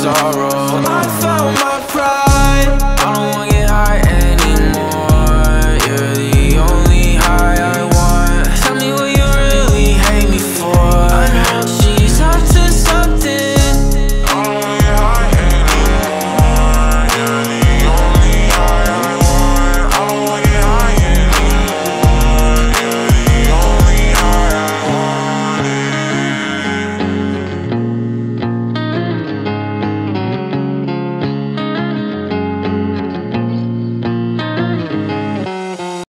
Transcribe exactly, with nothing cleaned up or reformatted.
sorrow.